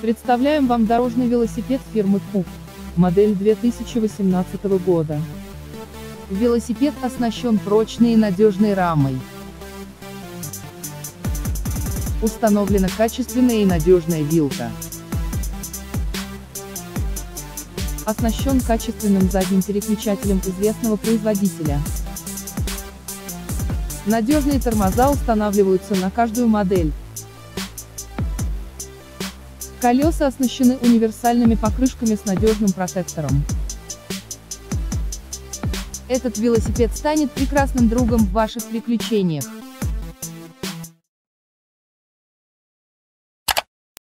Представляем вам дорожный велосипед фирмы CUBE, модель 2018 года. Велосипед оснащен прочной и надежной рамой. Установлена качественная и надежная вилка. Оснащен качественным задним переключателем известного производителя. Надежные тормоза устанавливаются на каждую модель. Колеса оснащены универсальными покрышками с надежным протектором. Этот велосипед станет прекрасным другом в ваших приключениях.